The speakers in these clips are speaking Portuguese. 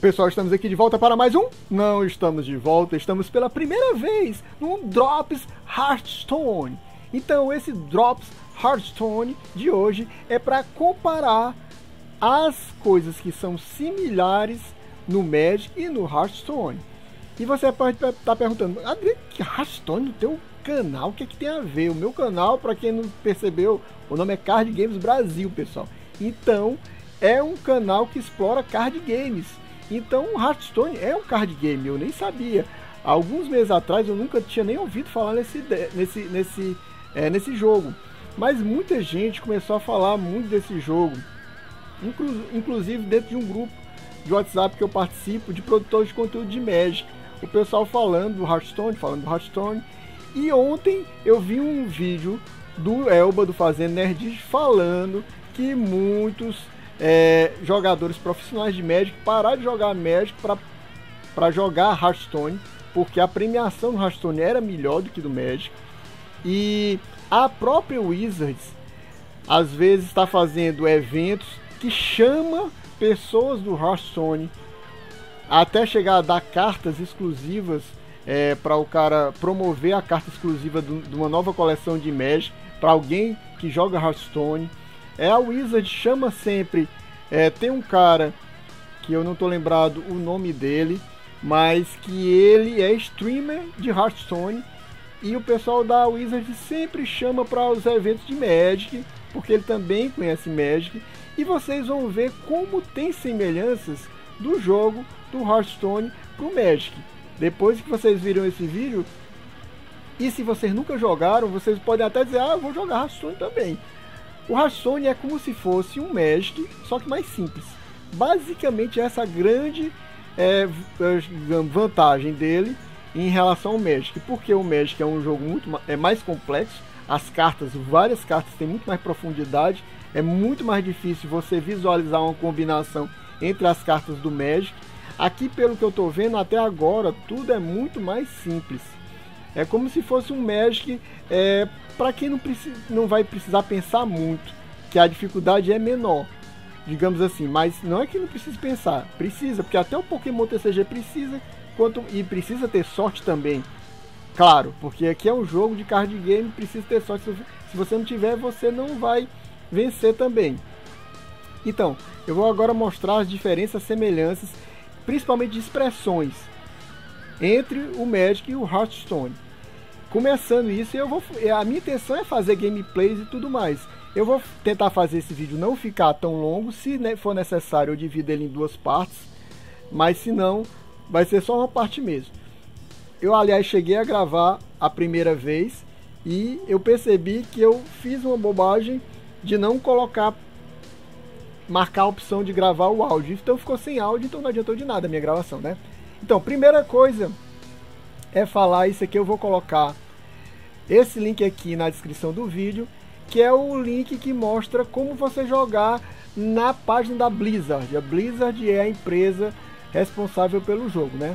Pessoal, estamos aqui de volta para mais um... Não estamos de volta, estamos pela primeira vez num Drops Hearthstone. Então, esse Drops Hearthstone de hoje é para comparar as coisas que são similares no Magic e no Hearthstone. E você pode estar perguntando, Adriano, que Hearthstone no teu canal, o que é que tem a ver? O meu canal, para quem não percebeu, o nome é Card Games Brasil, pessoal. Então, é um canal que explora card games. Então, o Hearthstone é um card game, eu nem sabia. Alguns meses atrás eu nunca tinha nem ouvido falar nesse jogo. Mas muita gente começou a falar muito desse jogo. Inclusive dentro de um grupo de WhatsApp que eu participo, de produtores de conteúdo de Magic. O pessoal falando do Hearthstone. E ontem eu vi um vídeo do Elba, do Fazenda Nerd, falando que muitos... jogadores profissionais de Magic parar de jogar Magic para jogar Hearthstone, porque a premiação do Hearthstone era melhor do que do Magic, e a própria Wizards às vezes está fazendo eventos que chama pessoas do Hearthstone até chegar a dar cartas exclusivas, para o cara promover a carta exclusiva de uma nova coleção de Magic para alguém que joga Hearthstone. A Wizard chama sempre, tem um cara que eu não tô lembrado o nome dele, mas que ele é streamer de Hearthstone, e o pessoal da Wizard sempre chama para os eventos de Magic, porque ele também conhece Magic, e vocês vão ver como tem semelhanças do jogo do Hearthstone pro Magic. Depois que vocês viram esse vídeo, e se vocês nunca jogaram, vocês podem até dizer, ah, eu vou jogar Hearthstone também. O Hearthstone é como se fosse um Magic, só que mais simples. Basicamente essa grande vantagem dele em relação ao Magic, porque o Magic é um jogo mais complexo, várias cartas têm muito mais profundidade, é muito mais difícil você visualizar uma combinação entre as cartas do Magic. Aqui, pelo que eu estou vendo até agora, tudo é muito mais simples. É como se fosse um Magic para quem não vai precisar pensar muito, que a dificuldade é menor, digamos assim. Mas não é que não precisa pensar, precisa, porque até o Pokémon TCG precisa, e precisa ter sorte também, claro, porque aqui é um jogo de card game, precisa ter sorte. Se você não tiver, você não vai vencer também. Então, eu vou agora mostrar as diferenças, semelhanças, principalmente de expressões, entre o Magic e o Hearthstone. Começando isso, a minha intenção é fazer gameplays e tudo mais. Eu vou tentar fazer esse vídeo não ficar tão longo. Se for necessário, eu divido ele em duas partes, mas se não, vai ser só uma parte mesmo. Eu, aliás, cheguei a gravar a primeira vez e eu percebi que eu fiz uma bobagem de não marcar a opção de gravar o áudio. Então ficou sem áudio, então não adiantou de nada a minha gravação, né? Então, primeira coisa é falar isso aqui. Eu vou colocar esse link aqui na descrição do vídeo, que é o link que mostra como você jogar na página da Blizzard. A Blizzard é a empresa responsável pelo jogo, né?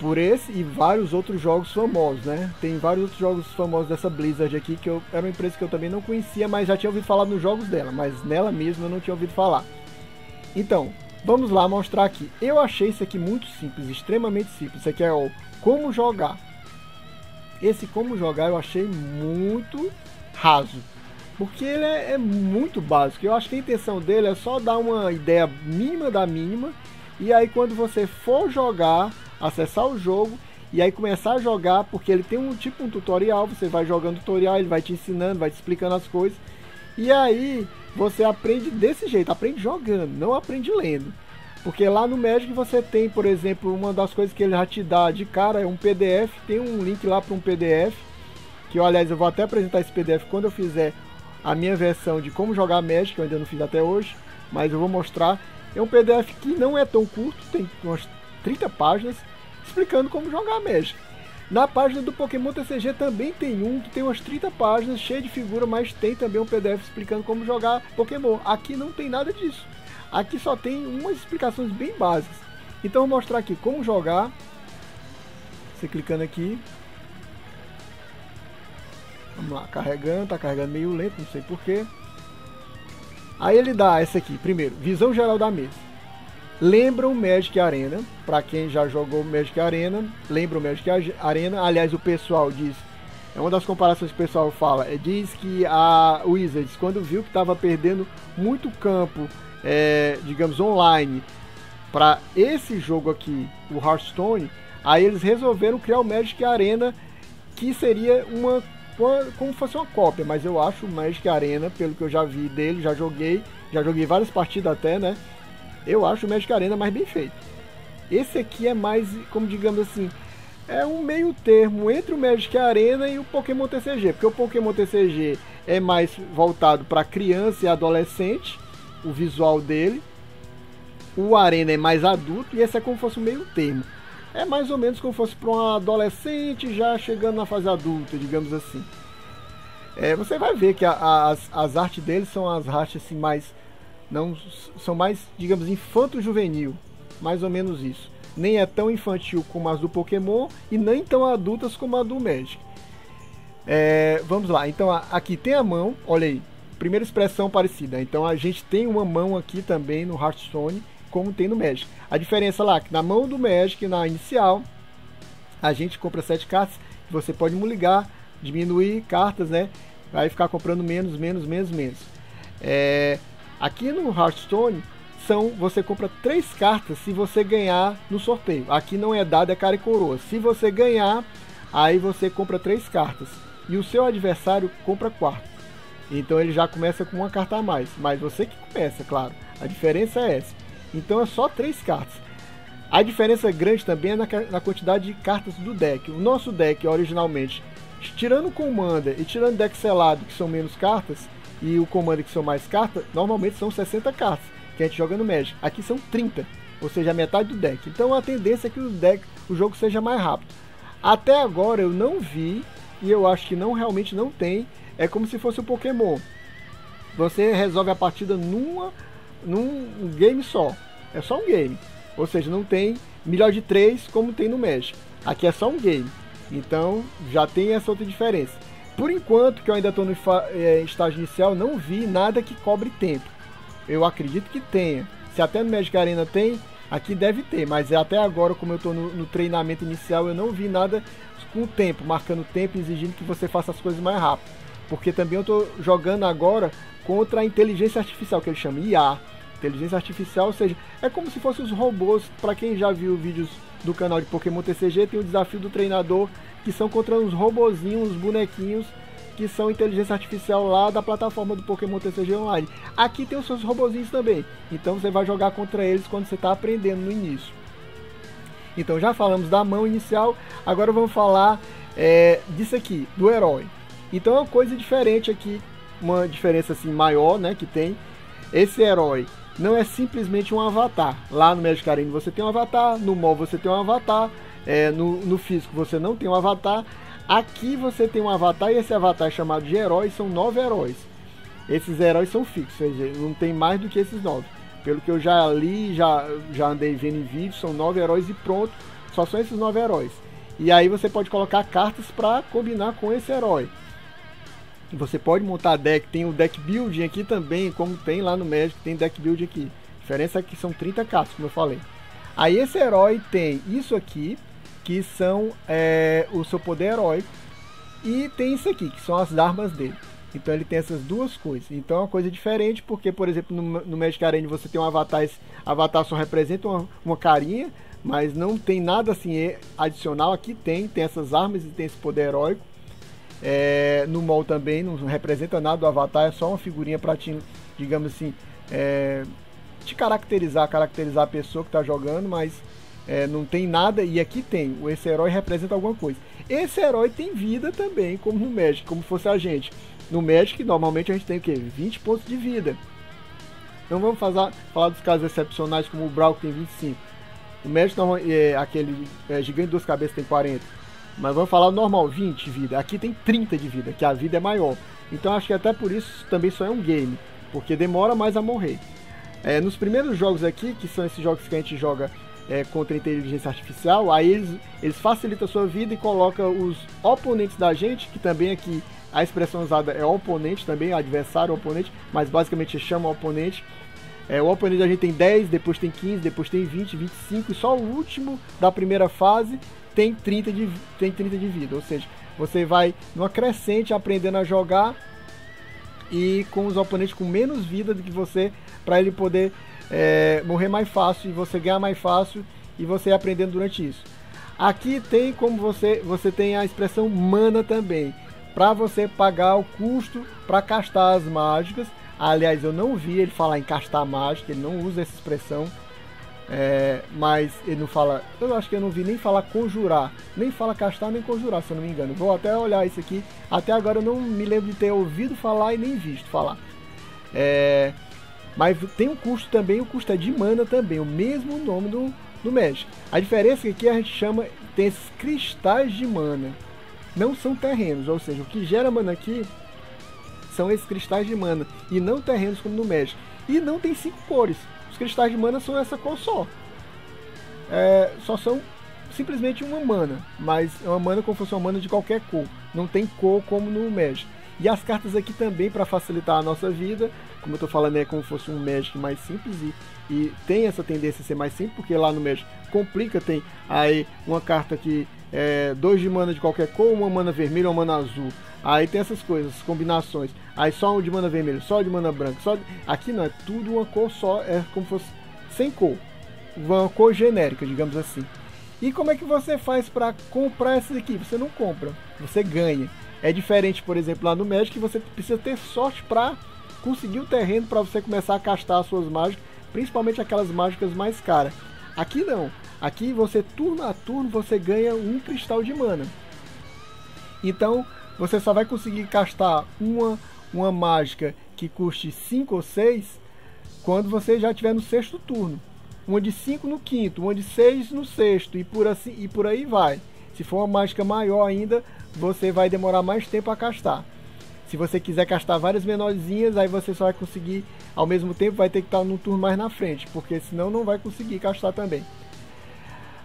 Por esse e vários outros jogos famosos, né? Tem vários outros jogos famosos dessa Blizzard aqui, que era uma empresa que eu também não conhecia, mas já tinha ouvido falar nos jogos dela, mas nela mesma eu não tinha ouvido falar. Então... vamos lá mostrar aqui. Eu achei isso aqui muito simples, extremamente simples. Isso aqui é o como jogar. Esse como jogar eu achei muito raso, porque ele é muito básico. Eu acho que a intenção dele é só dar uma ideia mínima da mínima, e aí quando você for jogar, acessar o jogo, e aí começar a jogar, porque ele tem um tutorial, você vai jogando tutorial, ele vai te ensinando, vai te explicando as coisas, e aí... você aprende desse jeito, aprende jogando, não aprende lendo. Porque lá no Magic você tem, por exemplo, uma das coisas que ele já te dá de cara é um PDF, tem um link lá para um PDF, que aliás eu vou até apresentar esse PDF quando eu fizer a minha versão de como jogar Magic, que eu ainda não fiz até hoje, mas eu vou mostrar. É um PDF que não é tão curto, tem umas 30 páginas, explicando como jogar Magic. Na página do Pokémon TCG também tem um que tem umas 30 páginas, cheio de figura, mas tem também um PDF explicando como jogar Pokémon. Aqui não tem nada disso. Aqui só tem umas explicações bem básicas. Então eu vou mostrar aqui como jogar. Você clicando aqui. Vamos lá, carregando. Tá carregando meio lento, não sei porquê. Aí ele dá essa aqui. Primeiro, visão geral da mesa. Lembra o Magic Arena, para quem já jogou o Magic Arena, lembra o Magic Arena. Aliás, o pessoal diz, é uma das comparações que o pessoal fala, diz que a Wizards, quando viu que estava perdendo muito campo, digamos, online, para esse jogo aqui, o Hearthstone, aí eles resolveram criar o Magic Arena, que seria como se fosse uma cópia, mas eu acho o Magic Arena, pelo que eu já vi dele, já joguei várias partidas até, né? Eu acho o Magic Arena mais bem feito. Esse aqui é mais, como digamos assim, é um meio termo entre o Magic Arena e o Pokémon TCG, porque o Pokémon TCG é mais voltado para criança e adolescente, o visual dele. O Arena é mais adulto e esse é como se fosse um meio termo. É mais ou menos como se fosse para um adolescente já chegando na fase adulta, digamos assim. É, você vai ver que as artes deles são as artes assim, mais... Não, são mais, digamos, infanto-juvenil, mais ou menos isso. Nem é tão infantil como as do Pokémon e nem tão adultas como a do Magic. Vamos lá, então aqui tem a mão, olha aí, primeira expressão parecida. Então a gente tem uma mão aqui também no Hearthstone, como tem no Magic. A diferença lá, que na mão do Magic, na inicial, a gente compra 7 cartas, você pode ligar, diminuir cartas, né? Vai ficar comprando menos, menos, menos, menos. Aqui no Hearthstone, você compra 3 cartas se você ganhar no sorteio. Aqui não é dado, é cara e coroa. Se você ganhar, aí você compra 3 cartas. E o seu adversário compra 4. Então ele já começa com uma carta a mais. Mas você que começa, claro. A diferença é essa. Então é só 3 cartas. A diferença grande também é na quantidade de cartas do deck. O nosso deck, originalmente, tirando o Commander e tirando o deck selado, que são menos cartas... E o Commander, que são mais cartas, normalmente são 60 cartas que a gente joga no Magic. Aqui são 30, ou seja, a metade do deck. Então a tendência é que o jogo seja mais rápido. Até agora eu não vi, e eu acho que realmente não tem. É como se fosse o Pokémon. Você resolve a partida num game só. É só um game. Ou seja, não tem milhão de 3 como tem no Magic. Aqui é só um game. Então já tem essa outra diferença. Por enquanto, que eu ainda estou no estágio inicial, não vi nada que cobre tempo. Eu acredito que tenha. Se até no Magic Arena tem, aqui deve ter. Mas até agora, como eu estou no treinamento inicial, eu não vi nada com tempo, marcando tempo, exigindo que você faça as coisas mais rápido. Porque também eu estou jogando agora contra a inteligência artificial, que eles chamam IA. Inteligência artificial, ou seja, é como se fossem os robôs. Para quem já viu vídeos do canal de Pokémon TCG, tem o desafio do treinador, que são contra uns robozinhos, uns bonequinhos, que são inteligência artificial lá da plataforma do Pokémon TCG Online. Aqui tem os seus robozinhos também, então você vai jogar contra eles quando você está aprendendo no início. Então já falamos da mão inicial, agora vamos falar disso aqui, do herói. Então é uma coisa diferente aqui, uma diferença assim maior, né, que tem. Esse herói não é simplesmente um avatar. Lá no Magic Arena você tem um avatar, no MOL você tem um avatar, no físico você não tem um avatar. Aqui você tem um avatar, e esse avatar é chamado de herói. São 9 heróis. Esses heróis são fixos, ou seja, não tem mais do que esses 9. Pelo que eu já li, já andei vendo em vídeo, são 9 heróis e pronto. Só são esses 9 heróis. E aí você pode colocar cartas para combinar com esse herói. Você pode montar deck, tem o deck building aqui também, como tem lá no Magic, tem deck building aqui. A diferença é que são 30 cartas, como eu falei. Aí esse herói tem isso aqui, que são o seu poder heróico, e tem isso aqui, que são as armas dele. Então ele tem essas duas coisas. Então é uma coisa diferente, porque, por exemplo, no Magic Arena você tem um avatar, esse avatar só representa uma carinha, mas não tem nada assim adicional. Aqui tem essas armas e tem esse poder heróico. No MOL também não representa nada do avatar, é só uma figurinha para te, digamos assim, te caracterizar a pessoa que está jogando, mas não tem nada. E aqui tem, esse herói representa alguma coisa. Esse herói tem vida também, como no Magic, como fosse a gente. No Magic, normalmente a gente tem o quê? 20 pontos de vida. Não vamos falar dos casos excepcionais, como o Brawl, que tem 25. O Magic, aquele gigante de 2 cabeças, tem 40. Mas vamos falar normal, 20 de vida. Aqui tem 30 de vida, que a vida é maior. Então acho que até por isso também só é um game, porque demora mais a morrer. Nos primeiros jogos aqui, que são esses jogos que a gente joga contra a inteligência artificial, aí eles facilitam a sua vida e colocam os oponentes da gente, que também aqui a expressão usada é oponente também, adversário, oponente, mas basicamente chama oponente. O Open League a gente tem 10, depois tem 15, depois tem 20, 25, e só o último da primeira fase tem 30 de vida. Ou seja, você vai numa crescente aprendendo a jogar e com os oponentes com menos vida do que você, para ele poder morrer mais fácil e você ganhar mais fácil, e você aprendendo durante isso. Aqui tem como você tem a expressão mana também, para você pagar o custo para castar as mágicas. Aliás, eu não vi ele falar em castar mágica, ele não usa essa expressão, mas ele não fala, eu acho que eu não vi nem falar conjurar, nem fala castar nem conjurar, se eu não me engano. Vou até olhar isso aqui, até agora eu não me lembro de ter ouvido falar e nem visto falar. Mas tem um custo também, o custo é de mana também, o mesmo nome do Magic. A diferença é que aqui a gente chama, tem esses cristais de mana, não são terrenos, ou seja, o que gera mana aqui são esses cristais de mana, e não terrenos como no Magic. E não tem 5 cores, os cristais de mana são essa cor só, só são simplesmente uma mana, mas é uma mana como se fosse uma mana de qualquer cor, não tem cor como no Magic. E as cartas aqui também, para facilitar a nossa vida, como eu tô falando, é como se fosse um Magic mais simples, e tem essa tendência a ser mais simples, porque lá no Magic complica, tem aí uma carta que é 2 de mana de qualquer cor, uma mana vermelha, uma mana azul, aí tem essas coisas, combinações, aí só um de mana vermelha, só de mana branca, só de... Aqui não, é tudo uma cor só, é como se fosse sem cor, uma cor genérica, digamos assim. E como é que você faz para comprar essas aqui? Você não compra, você ganha. É diferente, por exemplo, lá no Magic, que você precisa ter sorte para conseguir o terreno para você começar a castar as suas mágicas, principalmente aquelas mágicas mais caras. Aqui não. Aqui você, turno a turno, você ganha um cristal de mana. Então, você só vai conseguir castar uma mágica que custe 5 ou 6 quando você já estiver no 6º turno. Uma de 5 no 5º, uma de 6 no 6º, e por aí vai. Se for uma mágica maior ainda, você vai demorar mais tempo a castar. Se você quiser castar várias menorzinhas, aí você só vai conseguir ao mesmo tempo, vai ter que estar num turno mais na frente, porque senão não vai conseguir castar também.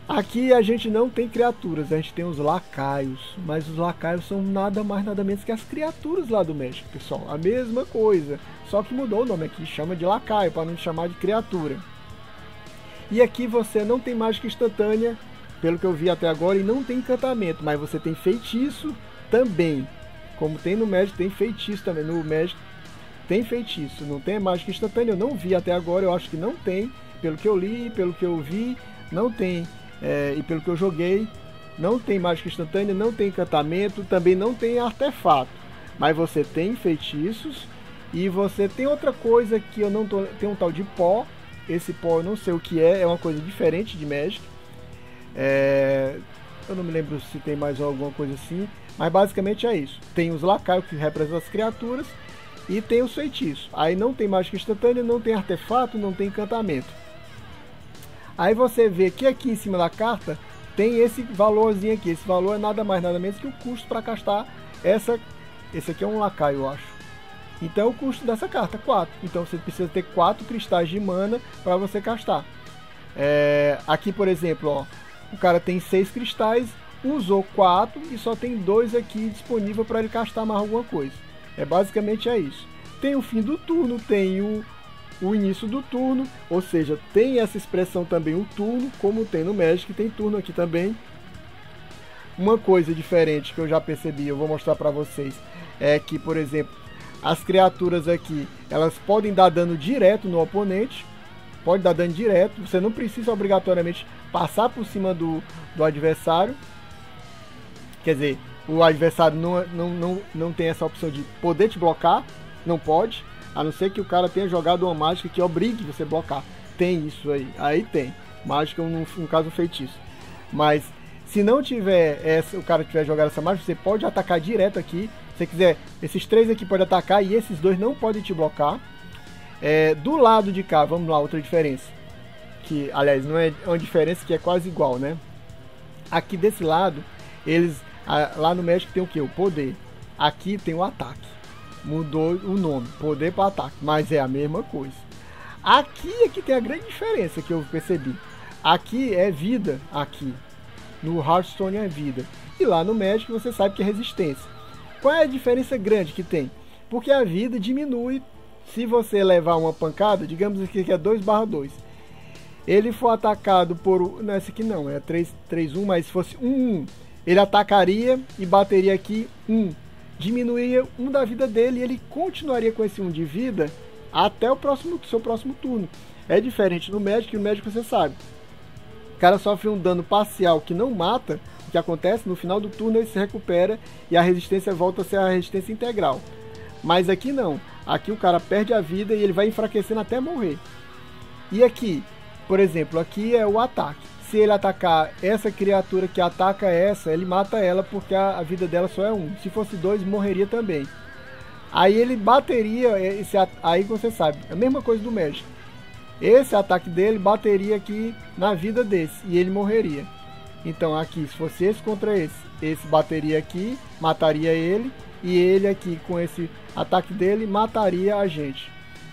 Aqui a gente não tem criaturas, a gente tem os lacaios, mas os lacaios são nada mais nada menos que as criaturas lá do México, pessoal. A mesma coisa, só que mudou o nome aqui, chama de lacaio para não chamar de criatura. E aqui você não tem mágica instantânea, pelo que eu vi até agora, e não tem encantamento, mas você tem feitiço também. Como tem no Magic, tem feitiço também. No Magic tem feitiço, não tem mágica instantânea, eu não vi até agora, eu acho que não tem. Pelo que eu li, pelo que eu vi, não tem. E pelo que eu joguei, não tem mágica instantânea, não tem encantamento, também não tem artefato. Mas você tem feitiços, e você tem outra coisa que eu não tô... Tem um tal de pó, esse pó eu não sei o que é uma coisa diferente de Magic. Eu não me lembro se tem mais alguma coisa assim, mas basicamente é isso. Tem os lacaios, que representam as criaturas, e tem os feitiços. Aí não tem mágica instantânea, não tem artefato, não tem encantamento. Aí você vê que aqui em cima da carta tem esse valorzinho aqui. Esse valor é nada mais nada menos que o custo para castar essa... Esse aqui é um lacaio, eu acho. Então o custo dessa carta é 4. Então você precisa ter 4 cristais de mana para você castar. Aqui, por exemplo, ó, o cara tem 6 cristais, usou 4 e só tem 2 aqui disponível para ele castar mais alguma coisa. Basicamente é isso. Tem o fim do turno, tem o início do turno, ou seja, tem essa expressão também, o turno, como tem no Magic, tem turno aqui também. Uma coisa diferente que eu já percebi, eu vou mostrar para vocês, é que, por exemplo, as criaturas aqui, elas podem dar dano direto no oponente. Pode dar dano direto, você não precisa obrigatoriamente passar por cima do adversário. Quer dizer, o adversário não tem essa opção de poder te blocar, não pode, a não ser que o cara tenha jogado uma mágica que obrigue você a blocar. Tem isso aí, aí tem. Mágica, no caso, um feitiço. Mas se não tiver o cara tiver jogado essa mágica, você pode atacar direto aqui. Se você quiser, esses 3 aqui podem atacar e esses 2 não podem te blocar. Do lado de cá, vamos lá, outra diferença, que aliás não é uma diferença, que é quase igual, né? Aqui desse lado, lá no Magic tem o que? O poder. Aqui tem o ataque. Mudou o nome, poder para ataque, mas é a mesma coisa. Aqui tem a grande diferença que eu percebi. Aqui é vida, aqui no Hearthstone é vida, e lá no Magic você sabe que é resistência. Qual é a diferença grande que tem? Porque a vida diminui se você levar uma pancada, digamos que é 2/2, ele for atacado por... Não, esse aqui não, é 3/1, mas se fosse 1/1, ele atacaria e bateria aqui 1. Diminuiria 1 da vida dele e ele continuaria com esse 1 de vida até o próximo, seu próximo turno. É diferente no Magic, o Magic você sabe. O cara sofre um dano parcial que não mata, o que acontece, no final do turno ele se recupera e a resistência volta a ser a resistência integral. Mas aqui não, aqui o cara perde a vida e ele vai enfraquecendo até morrer. E aqui, por exemplo, aqui é o ataque. Se ele atacar essa criatura que ataca essa, ele mata ela porque a vida dela só é 1. Se fosse 2, morreria também. Aí ele bateria, aí você sabe, a mesma coisa do Magic. Esse ataque dele bateria aqui na vida desse e ele morreria. Então aqui, se fosse esse contra esse bateria aqui, mataria ele. E ele aqui, com esse ataque dele, mataria a gente.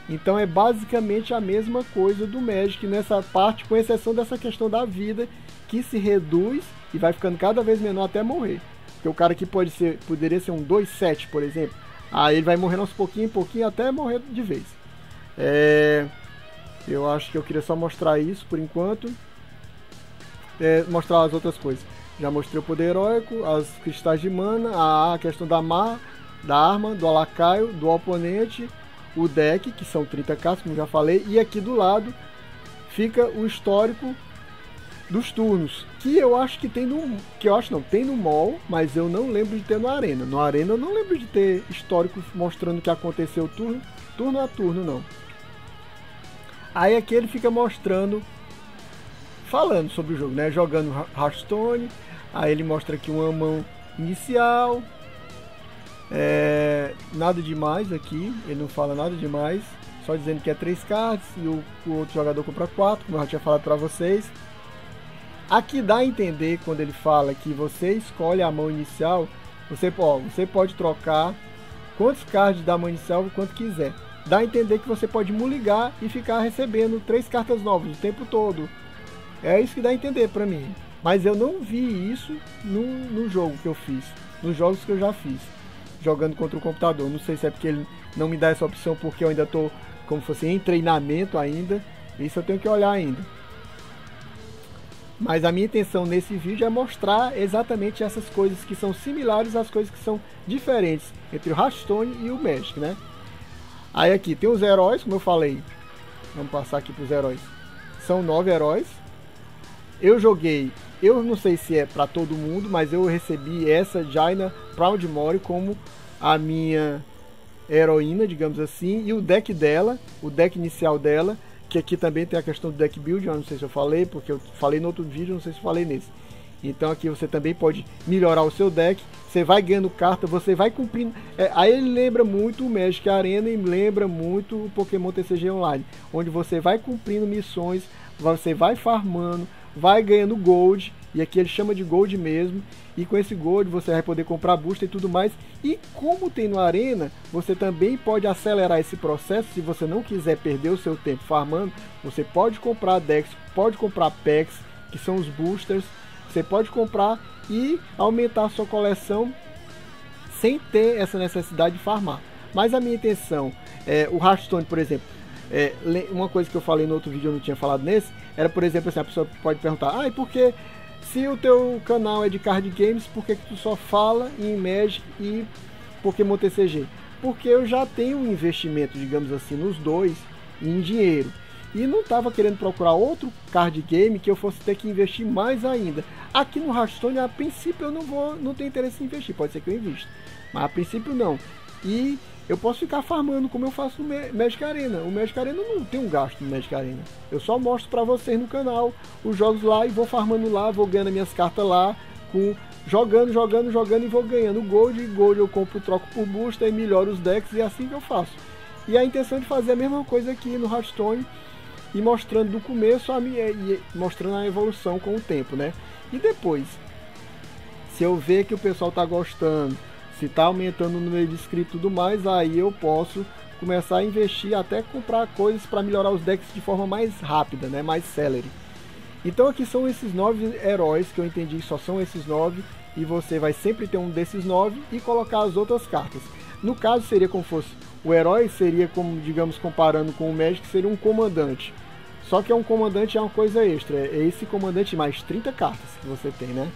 Então é basicamente a mesma coisa do Magic nessa parte, com exceção dessa questão da vida, que se reduz e vai ficando cada vez menor até morrer. Porque o cara aqui poderia ser um 2/7, por exemplo. Aí ele vai morrendo aos pouquinho em pouquinho até morrer de vez. Eu acho que eu queria só mostrar isso por enquanto. Mostrar as outras coisas. Já mostrei o poder heróico, as cristais de mana, a questão da arma, do alacaio, do oponente, o deck, que são 30k, como já falei, e aqui do lado fica o histórico dos turnos, que eu acho que tem no... que eu acho não, tem no mall, mas eu não lembro de ter no Arena. No Arena eu não lembro de ter histórico mostrando o que aconteceu turno a turno, não. Aí aqui ele fica mostrando, falando sobre o jogo, né? Jogando Hearthstone. Aí ele mostra aqui uma mão inicial. Nada demais aqui, ele não fala nada demais. Só dizendo que é 3 cards e o outro jogador compra 4, como eu já tinha falado para vocês. Aqui dá a entender, quando ele fala que você escolhe a mão inicial, você pode trocar quantos cards da mão inicial, quanto quiser. Dá a entender que você pode mulligar e ficar recebendo 3 cartas novas o tempo todo. É isso que dá a entender pra mim. Mas eu não vi isso no jogo que eu fiz. Nos jogos que eu já fiz. Jogando contra o computador. Não sei se é porque ele não me dá essa opção. Porque eu ainda tô, como se fosse, em treinamento ainda. Isso eu tenho que olhar ainda. Mas a minha intenção nesse vídeo é mostrar exatamente essas coisas que são similares às coisas que são diferentes. Entre o Hearthstone e o Magic, né? Aí aqui tem os heróis, como eu falei. Vamos passar aqui pros heróis. São 9 heróis. Eu joguei, eu não sei se é para todo mundo, mas eu recebi essa Jaina Proudmoore como a minha heroína, digamos assim. E o deck dela, o deck inicial dela, que aqui também tem a questão do deck building, eu não sei se eu falei, porque eu falei no outro vídeo, não sei se eu falei nesse. Então aqui você também pode melhorar o seu deck, você vai ganhando carta, você vai cumprindo... Aí ele lembra muito o Magic Arena e lembra muito o Pokémon TCG Online, onde você vai cumprindo missões, você vai farmando, vai ganhando gold, e aqui ele chama de gold mesmo, e com esse gold você vai poder comprar booster e tudo mais. E como tem no Arena, você também pode acelerar esse processo. Se você não quiser perder o seu tempo farmando, você pode comprar decks, pode comprar packs, que são os boosters, você pode comprar e aumentar a sua coleção sem ter essa necessidade de farmar. Mas a minha intenção é o Hearthstone, por exemplo. Uma coisa que eu falei no outro vídeo, eu não tinha falado nesse, era, por exemplo, assim, a pessoa pode perguntar: ah, e por que, se o teu canal é de card games, por que tu só fala em Magic e Pokémon TCG? Porque eu já tenho um investimento, digamos assim, nos dois, em dinheiro, e não estava querendo procurar outro card game que eu fosse ter que investir mais ainda. Aqui no Hearthstone, a princípio, eu não tenho interesse em investir, pode ser que eu invista, mas a princípio não. E eu posso ficar farmando como eu faço no Magic Arena. O Magic Arena não tem um gasto no Magic Arena. Eu só mostro pra vocês no canal os jogos lá e vou farmando lá, vou ganhando minhas cartas lá, jogando e vou ganhando gold. E gold eu compro, troco por booster e melhoro os decks, e é assim que eu faço. E a intenção é de fazer a mesma coisa aqui no Hearthstone e mostrando do começo mostrando a evolução com o tempo, né? E depois, se eu ver que o pessoal tá gostando, se tá aumentando o número de inscritos e tudo mais, aí eu posso começar a investir, até comprar coisas para melhorar os decks de forma mais rápida, né? Mais celery. Então aqui são esses 9 heróis, que eu entendi só são esses 9, e você vai sempre ter um desses 9 e colocar as outras cartas. No caso seria como fosse O herói seria, como digamos, comparando com o Magic, seria um comandante. Só que é um comandante, é uma coisa extra. É esse comandante mais 30 cartas que você tem, né?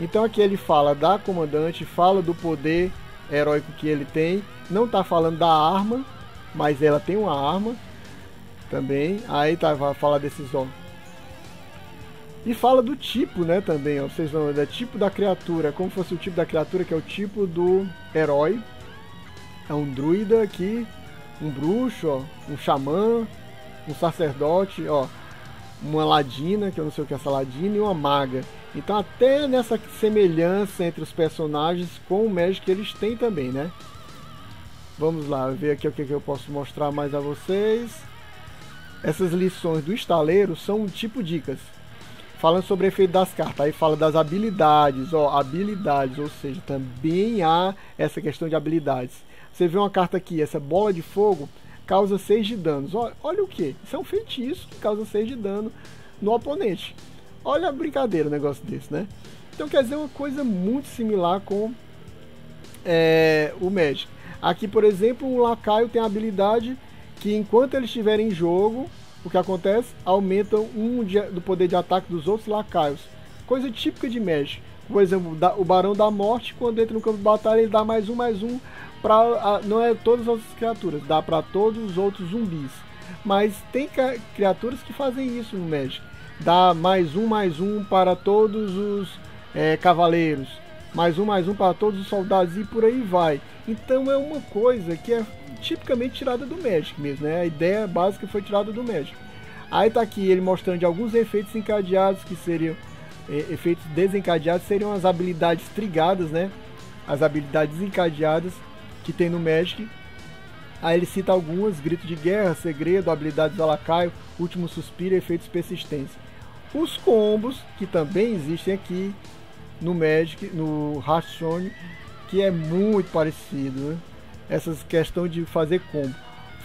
Então aqui ele fala da comandante, fala do poder heróico que ele tem. Não tá falando da arma, mas ela tem uma arma também. Aí tá, vai falar desses homens. E fala do tipo, né, também, ó. Vocês vão ver, é tipo da criatura, como fosse o tipo da criatura, que é o tipo do herói. É um druida aqui, um bruxo, ó, um xamã, um sacerdote, ó, uma ladina, que eu não sei o que é essa ladina, e uma maga. Então até nessa semelhança entre os personagens com o Magic eles têm também, né? Vamos lá, ver aqui o que eu posso mostrar mais a vocês. Essas lições do estaleiro são tipo dicas, falando sobre o efeito das cartas. Aí fala das habilidades, ó, habilidades, ou seja, também há essa questão de habilidades. Você vê uma carta aqui, essa bola de fogo, causa 6 de danos. Olha o que? Isso é um feitiço que causa 6 de dano no oponente. Olha a brincadeira, um negócio desse, né? Então quer dizer, uma coisa muito similar com o Magic. Aqui, por exemplo, o lacaio tem a habilidade que, enquanto ele estiver em jogo, o que acontece? Aumentam um do poder de ataque dos outros lacaios. Coisa típica de Magic. Por exemplo, o Barão da Morte, quando entra no campo de batalha, ele dá mais um para, não é todas as outras criaturas, dá para todos os outros zumbis. Mas tem criaturas que fazem isso no Magic. Dá mais um para todos os cavaleiros, mais um para todos os soldados e por aí vai. Então é uma coisa que é tipicamente tirada do Magic mesmo, né? A ideia básica foi tirada do Magic. Aí tá aqui ele mostrando de alguns efeitos encadeados, que seriam efeitos desencadeados, seriam as habilidades trigadas, né? As habilidades encadeadas que tem no Magic. Aí ele cita algumas: grito de guerra, segredo, habilidades do lacaio, último suspiro, efeitos persistência. Os combos, que também existem aqui no Magic, no Hearthstone, que é muito parecido, né? Essas questões de fazer combo.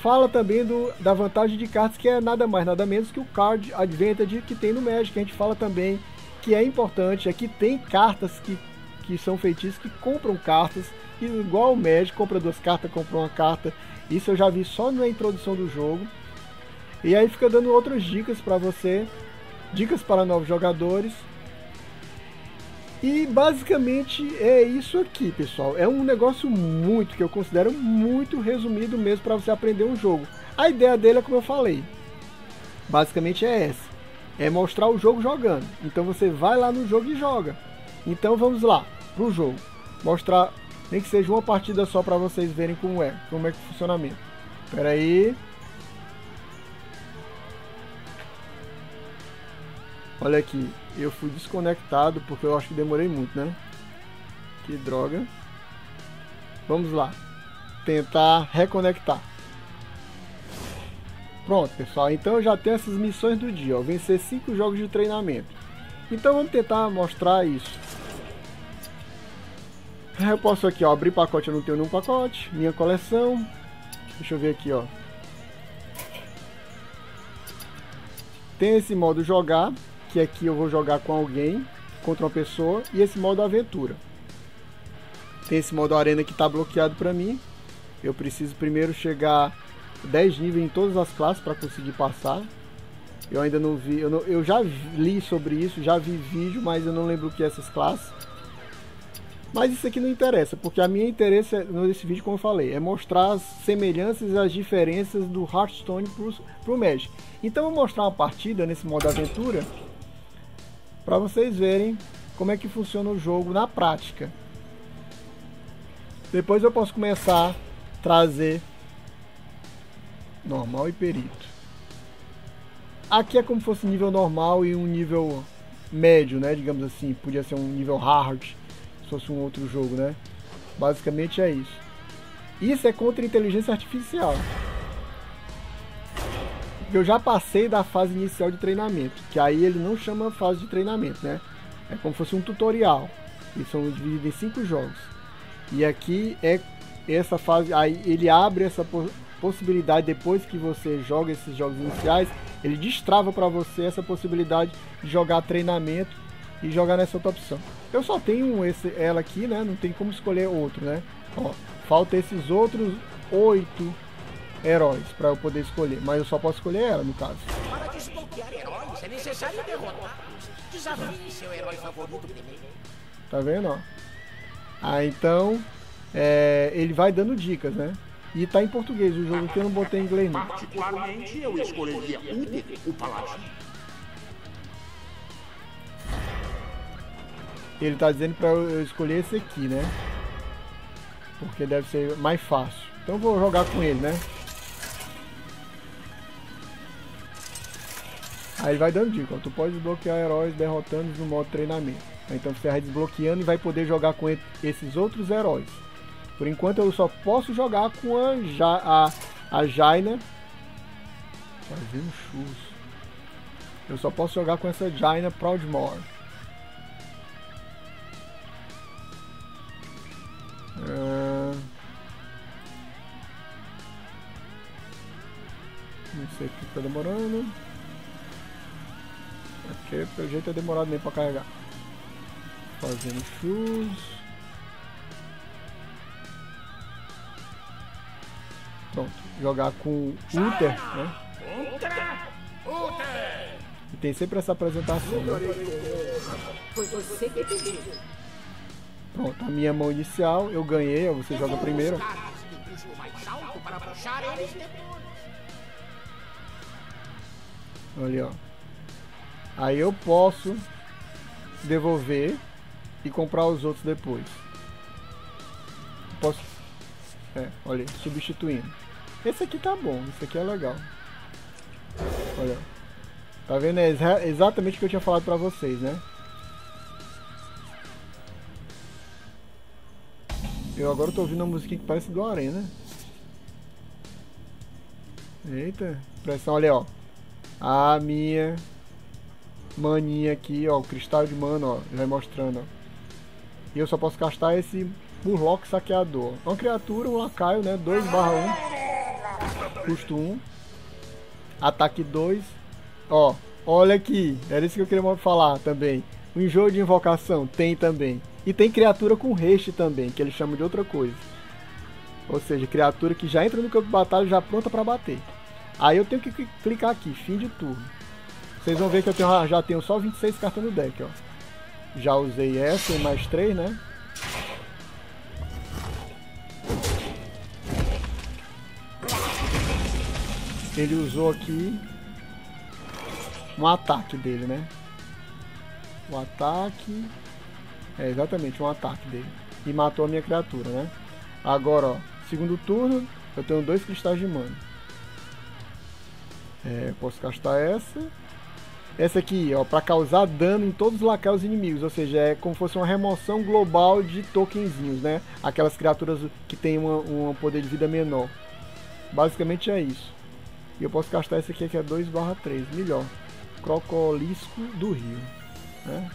Fala também da vantagem de cartas, que é nada mais nada menos que o Card Advantage que tem no Magic, que a gente fala também que é importante. Aqui tem cartas que são feitiços que compram cartas, igual o Magic, compra 2 cartas, compra uma carta. Isso eu já vi só na introdução do jogo. E aí fica dando outras dicas para você, dicas para novos jogadores. E basicamente é isso aqui, pessoal. É um negócio muito, que eu considero muito resumido mesmo, para você aprender um jogo. A ideia dele é como eu falei, basicamente é essa, é mostrar o jogo jogando. Então você vai lá no jogo e joga. Então vamos lá pro jogo, mostrar, nem que seja uma partida só, para vocês verem como é que é o funcionamento. Espera aí. Olha aqui, eu fui desconectado porque eu acho que demorei muito, né? Que droga. Vamos lá, tentar reconectar. Pronto, pessoal, então eu já tenho essas missões do dia, ó. Vencer 5 jogos de treinamento. Então vamos tentar mostrar isso. Eu posso aqui, ó, abrir pacote, eu não tenho nenhum pacote. Minha coleção. Deixa eu ver aqui, ó. Tem esse modo jogar, que aqui eu vou jogar com alguém, contra uma pessoa. E esse modo aventura. Tem esse modo arena que tá bloqueado pra mim. Eu preciso primeiro chegar 10 níveis em todas as classes para conseguir passar. Eu ainda não vi, eu já li sobre isso, já vi vídeo, mas eu não lembro o que é essas classes. Mas isso aqui não interessa, porque a minha interesse nesse vídeo, como eu falei, é mostrar as semelhanças e as diferenças do Hearthstone pro Magic. Então eu vou mostrar uma partida nesse modo aventura, para vocês verem como é que funciona o jogo na prática. Depois eu posso começar a trazer normal e perito. Aqui é como se fosse nível normal e um nível médio, né? Digamos assim, podia ser um nível hard, fosse um outro jogo, né? Basicamente é isso. Isso é contra inteligência artificial. Eu já passei da fase inicial de treinamento, que aí ele não chama fase de treinamento, né? É como se fosse um tutorial. Eles são divididos em 5 jogos. E aqui é essa fase, aí ele abre essa possibilidade, depois que você joga esses jogos iniciais, ele destrava para você essa possibilidade de jogar treinamento e jogar nessa outra opção. Eu só tenho ela aqui, né? Não tem como escolher outro, né? Ó, falta esses outros 8 heróis para eu poder escolher, mas eu só posso escolher ela no caso. Para desbloquear heróis é necessário derrotá-los. Desafie seu herói favorito primeiro. Tá vendo, ó? Ah, então ele vai dando dicas, né? E tá em português o jogo, que eu não botei em inglês. Não. Particularmente eu escolheria Uther, o paladino. Ele tá dizendo pra eu escolher esse aqui, né? Porque deve ser mais fácil. Então eu vou jogar com ele, né? Aí ele vai dando dica, ó. Tu pode desbloquear heróis derrotando-os no modo treinamento. Então você vai desbloqueando e vai poder jogar com esses outros heróis. Por enquanto eu só posso jogar com a Jaina. Fazendo chus. Eu só posso jogar com essa Jaina Proudmoore. Não sei o que tá demorando. Porque pelo jeito é demorado nem pra carregar. Fazendo chus. Pronto, jogar com Uther, né? E tem sempre essa apresentação, né? Pronto, a minha mão inicial, eu ganhei, você joga primeiro. Olha, ó. Aí eu posso devolver e comprar os outros depois. Posso... olha, substituindo. Esse aqui tá bom, esse aqui é legal. Olha, tá vendo? É exatamente o que eu tinha falado pra vocês, né? Eu agora tô ouvindo uma musiquinha que parece do Arena. Eita, pressão, olha, ó. A minha maninha aqui, ó, o cristal de mana, ó, vai mostrando, ó. E eu só posso gastar esse Burlock Saqueador. Uma criatura, um lacaio, né? 2/1. Custo 1. Ataque 2. Ó, olha aqui. Era isso que eu queria falar também. O enjoo de invocação tem também. E tem criatura com haste também, que eles chamam de outra coisa. Ou seja, criatura que já entra no campo de batalha já pronta pra bater. Aí eu tenho que clicar aqui, fim de turno. Vocês vão ver que eu tenho, já tenho só 26 cartas no deck, ó. Já usei essa e mais 3, né? Ele usou aqui um ataque dele, né? Um ataque. É, exatamente, um ataque dele. E matou a minha criatura, né? Agora, ó, segundo turno, eu tenho 2 cristais de mana. É, posso gastar essa. Essa aqui, ó, pra causar dano em todos os lacaios inimigos. Ou seja, é como se fosse uma remoção global de tokenzinhos, né? Aquelas criaturas que tem um poder de vida menor. Basicamente é isso. E eu posso gastar esse aqui que é 2/3, melhor. Crocolisco do Rio, né?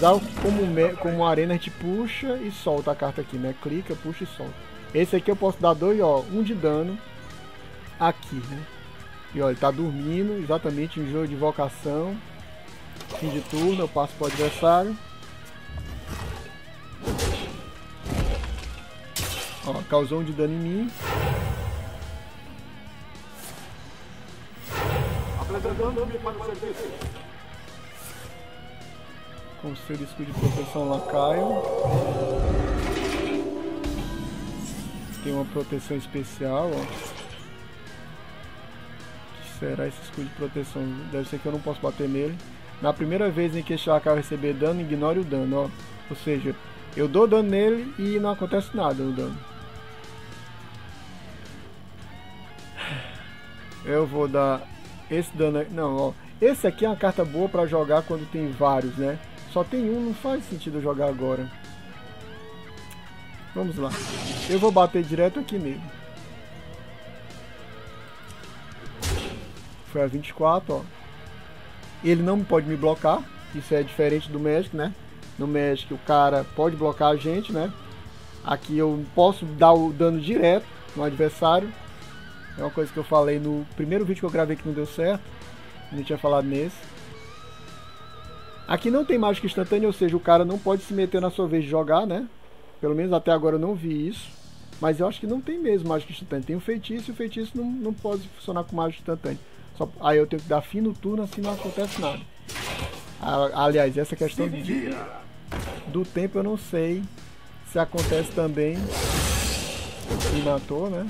Dá como arena, a gente puxa e solta a carta aqui, né? Clica, puxa e solta. Esse aqui eu posso dar 2, ó, 1 de dano aqui, né? E ó, ele tá dormindo, exatamente, um jogo de invocação. Fim de turno, eu passo pro adversário. Ó, causou 1 de dano em mim. Conselho escudo de proteção lacaio. Tem uma proteção especial, ó. Que será esse escudo de proteção? Deve ser que eu não posso bater nele. Na primeira vez em que este lacaio receber dano, ignore o dano, ó. Ou seja, eu dou dano nele e não acontece nada no dano. Eu vou dar... Esse dano aqui, não, ó. Esse aqui é uma carta boa pra jogar quando tem vários, né? Só tem um, não faz sentido eu jogar agora. Vamos lá. Eu vou bater direto aqui nele. Foi a 24, ó. Ele não pode me blocar. Isso é diferente do Magic, né? No Magic o cara pode blocar a gente, né? Aqui eu posso dar o dano direto no adversário. É uma coisa que eu falei no primeiro vídeo que eu gravei que não deu certo. Não tinha falado nesse. Aqui não tem mágica instantânea, ou seja, o cara não pode se meter na sua vez de jogar, né? Pelo menos até agora eu não vi isso. Mas eu acho que não tem mesmo mágica instantânea. Tem um feitiço e o feitiço não pode funcionar com mágica instantânea. Só, aí eu tenho que dar fim no turno, assim não acontece nada. Aliás, essa questão do tempo eu não sei se acontece também. Me matou, né?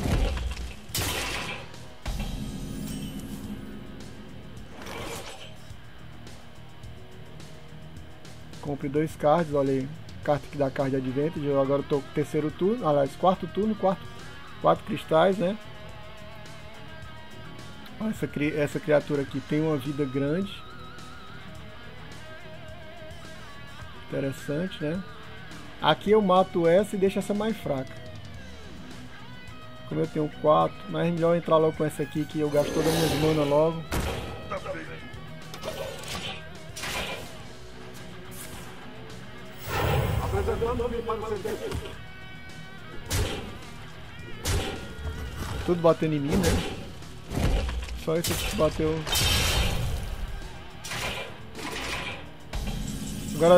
Compre 2 cards, olha aí. Carta que dá card advantage. Eu agora estou com o terceiro turno, aliás, quarto turno, 4 cristais, né? Essa criatura aqui tem uma vida grande. Interessante, né? Aqui eu mato essa e deixo essa mais fraca. Como eu tenho 4, mas é melhor entrar logo com essa aqui que eu gasto toda a minha mana logo. Tudo batendo em mim, né? Só isso que bateu.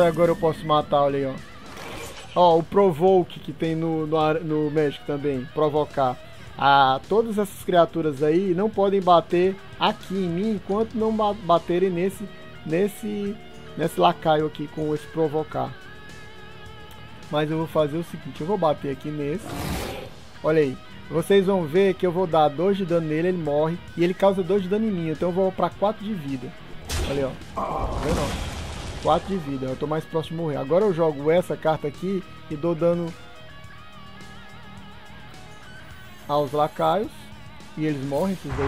Agora eu posso matar, olha aí, ó. Ó, o Provoke que tem no Magic também. Provocar. Todas essas criaturas aí não podem bater aqui em mim enquanto não baterem nesse lacaio aqui com esse provocar. Mas eu vou fazer o seguinte, eu vou bater aqui nesse. Olha aí. Vocês vão ver que eu vou dar 2 de dano nele, ele morre. E ele causa 2 de dano em mim, então eu vou pra 4 de vida. Olha aí, ó. Tá vendo? 4 de vida, eu tô mais próximo de morrer. Agora eu jogo essa carta aqui e dou dano aos lacaios. E eles morrem, esses daí.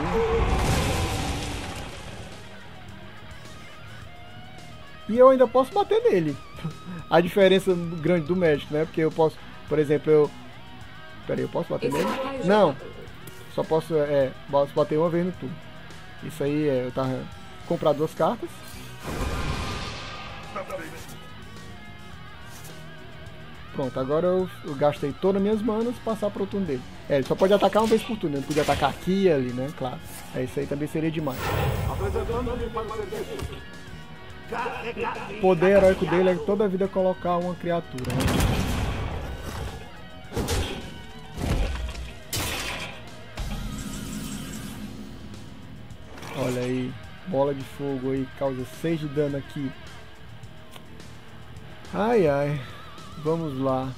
E eu ainda posso bater nele. A diferença grande do Magic, né? Porque eu posso, por exemplo, Pera aí, eu posso bater nele? Não! Só posso, posso bater uma vez no turno. Isso aí, eu tava... Comprar 2 cartas. Pronto, agora eu gastei todas as minhas manas para passar para o turno dele. Ele só pode atacar uma vez por turno, ele não podia atacar aqui e ali, né? Claro. Isso aí também seria demais. O poder heróico dele é toda a vida colocar uma criatura, né? Olha aí, bola de fogo aí, causa 6 de dano aqui. Ai, ai. Vamos lá.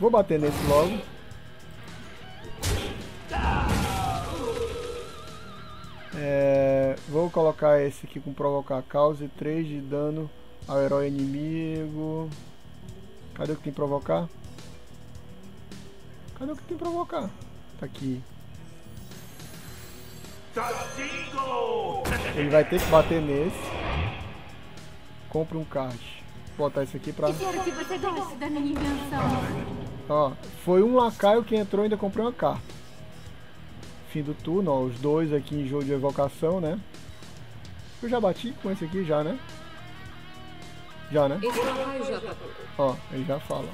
Vou bater nesse logo. Vou colocar esse aqui com provocar cause 3 de dano ao herói inimigo. Cadê o que tem que provocar? Cadê o que tem que provocar? Tá aqui. Ele vai ter que bater nesse. Compra um card. Vou botar isso aqui pra... Que você goste da minha invenção. Ó, foi um lacaio que entrou e ainda comprei uma carta. Fim do turno, ó, os 2 aqui em jogo de evocação, né? Eu já bati com esse aqui já, né? Já, né? Ó, ele já fala.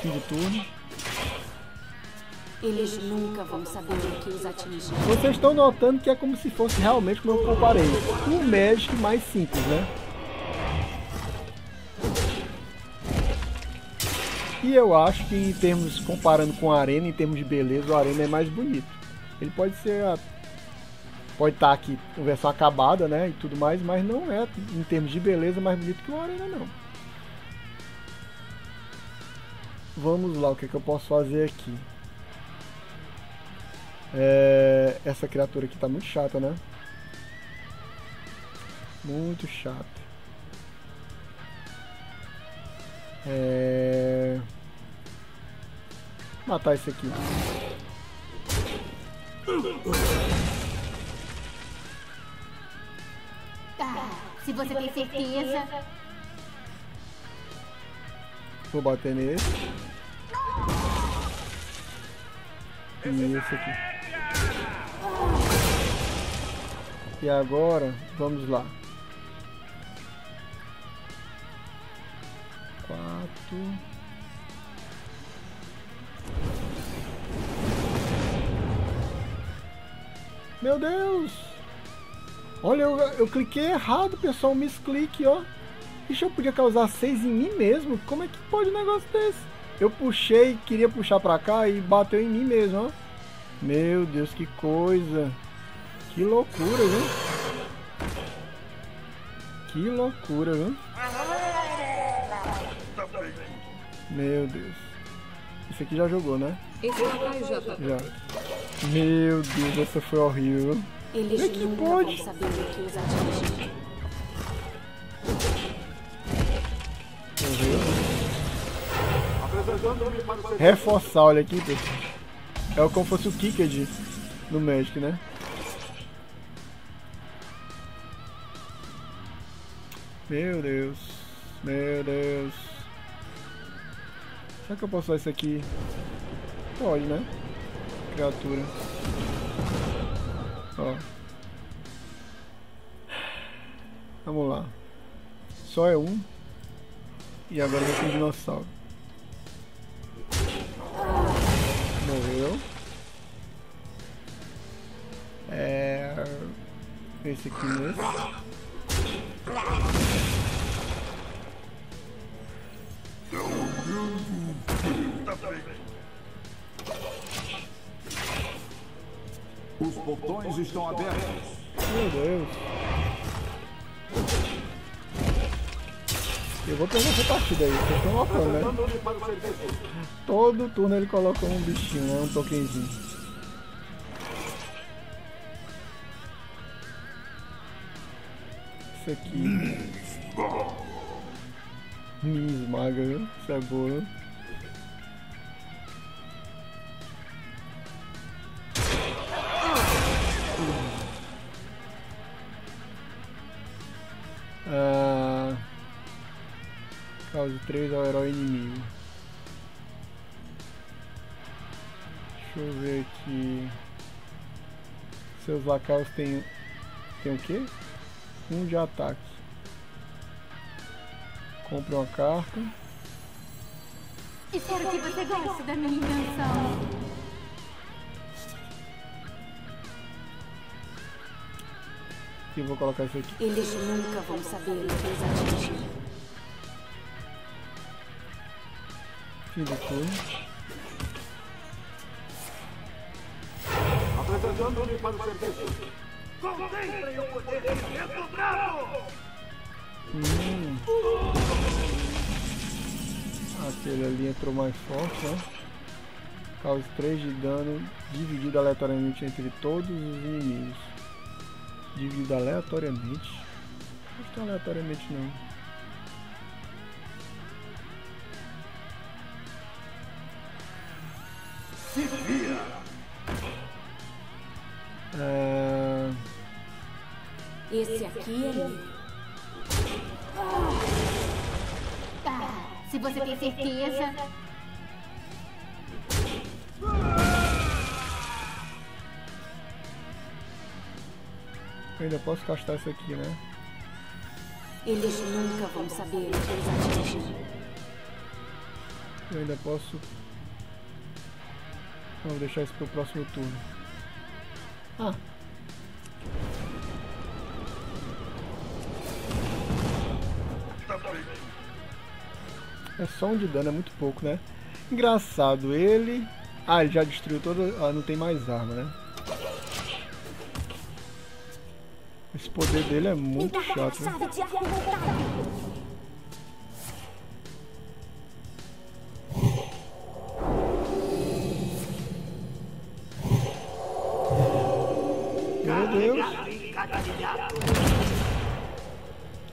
Fim de turno. Eles nunca vão saber o que os atingir. Vocês estão notando que é como se fosse realmente, como eu comparei, um Magic mais simples, né? E eu acho que em termos, comparando com a Arena, em termos de beleza, o Arena é mais bonito. Ele pode ser... Pode estar aqui com versão acabada, né? E tudo mais, mas não é, em termos de beleza, mais bonito que o Arena, não. Vamos lá, o que é que eu posso fazer aqui? Essa criatura aqui tá muito chata, né? Muito chata. Matar esse aqui. Se você tem certeza. Vou bater nesse. E esse aqui. E agora, vamos lá. 4. Meu Deus! Olha, eu cliquei errado, pessoal. Misclick, ó. que eu podia causar 6 em mim mesmo? Como é que pode um negócio desse? Eu puxei, queria puxar pra cá e bateu em mim mesmo, ó. Meu Deus, que coisa. Que loucura, viu? Que loucura, viu? Meu Deus. Esse aqui já jogou, né? Esse rapaz já tá. Já. Meu Deus, essa foi horrível. Eles é que nunca pode vão saber o que os atingir. Reforçar, olha aqui, pessoal. É como fosse o Kicked no Magic, né? Meu Deus. Meu Deus. Será que eu posso usar isso aqui? Pode, né? Criatura. Ó. Vamos lá. Só é um. E agora vai ter um dinossauro. Morreu. É... esse aqui mesmo. Os portões estão abertos. Meu Deus. Eu vou perder essa partida aí, vocês estão loucos, né? Todo turno ele coloca um bichinho, né? Um tokenzinho. Isso aqui. Me esmaga, viu? Isso é boa, né? Cause 3 ao herói inimigo. Deixa eu ver aqui. Seus lacaus tem o quê? Um de ataque. Compre uma carta. Espero que você goste da minha invenção. E eu vou colocar isso aqui. Eles nunca vão saber o que eles atingem. Fim do turno. Apresentando-me para o serviço. Contemplem o poder desdobrado! Aquele ali entrou mais forte, né? Causa 3 de dano dividido aleatoriamente entre todos os inimigos. Dividido aleatoriamente? Não está aleatoriamente não. Se vira. Esse aqui é ele. Se você tem certeza. Eu ainda posso gastar isso aqui, né? Eles nunca vão saber o que eles atingem. Eu ainda posso. Vamos deixar isso para o próximo turno. É só um de dano, é muito pouco, né? Engraçado, ele... ah, ele já destruiu toda... ah, não tem mais arma, né? Esse poder dele é muito chato, né?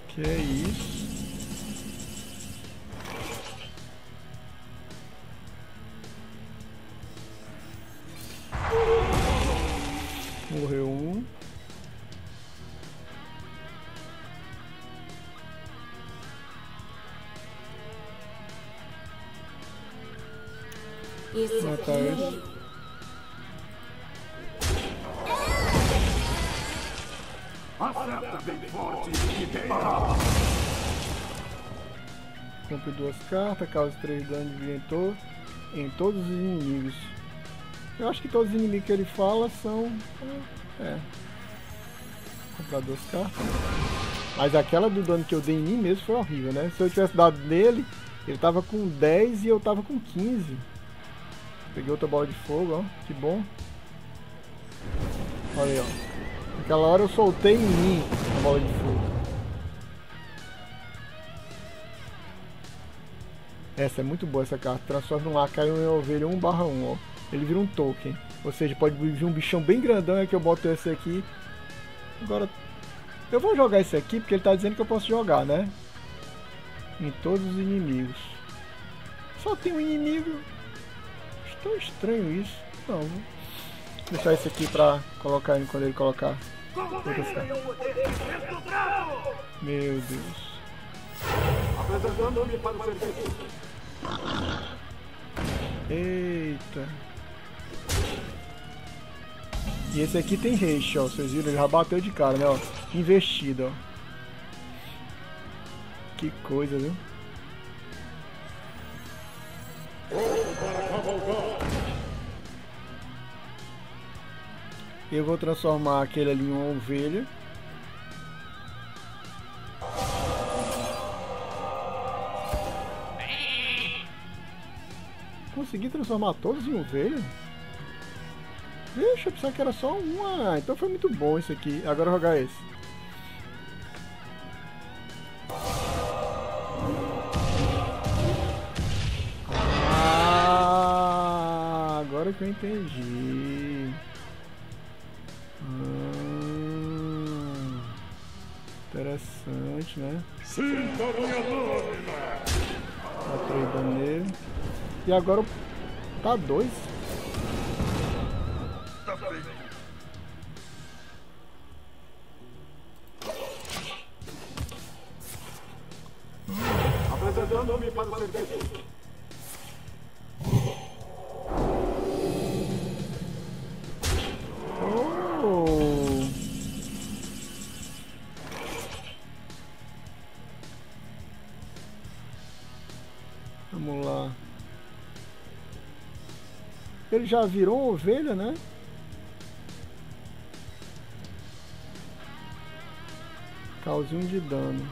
Que é isso? Morreu um. Matar ele. Acerta bem forte e deita. Compre 2 cartas, causa 3 dano em todos os inimigos. Eu acho que todos os inimigos que ele fala são... é. Comprar 2 cartas. Mas aquela do dano que eu dei em mim mesmo foi horrível, né? Se eu tivesse dado nele, ele tava com 10 e eu tava com 15. Peguei outra bola de fogo, ó. Que bom. Olha aí, ó. Naquela hora eu soltei em mim a bola de fogo. Essa é muito boa, essa carta. Transforma um lacaio em ovelha 1/1, ó. Ele vira um token. Ou seja, pode vir um bichão bem grandão, é que eu boto esse aqui. Agora, eu vou jogar esse aqui, porque ele tá dizendo que eu posso jogar, né? Em todos os inimigos. Só tem um inimigo. Tão estranho isso. Não, vou deixar esse aqui pra colocar ele quando ele colocar. Meu Deus. Eita. E esse aqui tem haste, ó. Vocês viram? Ele já bateu de cara, né? Ó. Investido, ó. Que coisa, viu? Eu vou transformar aquele ali em uma ovelha. Consegui transformar todos em ovelha? Deixa eu pensar que era só uma. Então foi muito bom isso aqui. Agora eu vou jogar esse. Ah, agora que eu entendi. Interessante, né? Tá nele. E agora tá 2. Apresentando-me para o serviço. Vamos lá. Ele já virou ovelha, né? Causinho de dano.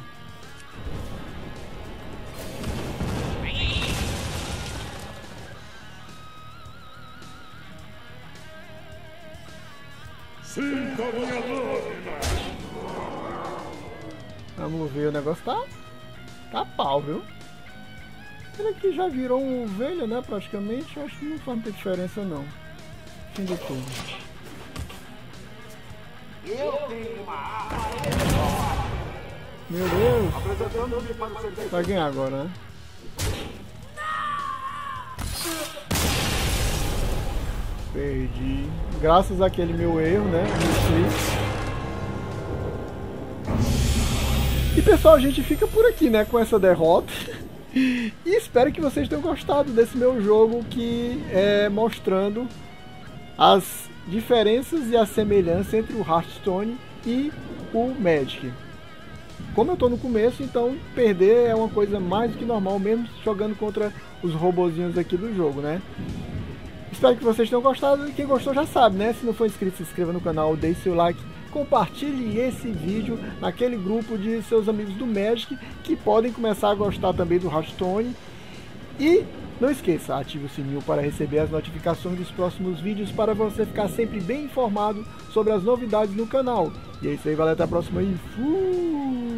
Sinta a minha lâmina. Vamos ver, o negócio tá pau, viu? Ele aqui já virou um ovelha, né, praticamente. Acho que não faz muita diferença, não. Fim de tudo. Meu Deus! Vai ganhar agora, né? Perdi. Graças àquele meu erro, né? E pessoal, a gente fica por aqui, né? Com essa derrota. E espero que vocês tenham gostado desse meu jogo, que é mostrando as diferenças e a semelhança entre o Hearthstone e o Magic. Como eu estou no começo, então perder é uma coisa mais do que normal, mesmo jogando contra os robozinhos aqui do jogo, né? Espero que vocês tenham gostado, e quem gostou já sabe, né? Se não for inscrito, se inscreva no canal, deixe seu like. Compartilhe esse vídeo naquele grupo de seus amigos do Magic que podem começar a gostar também do Hearthstone. E não esqueça, ative o sininho para receber as notificações dos próximos vídeos, para você ficar sempre bem informado sobre as novidades no canal. E é isso aí, galera, até a próxima e fui!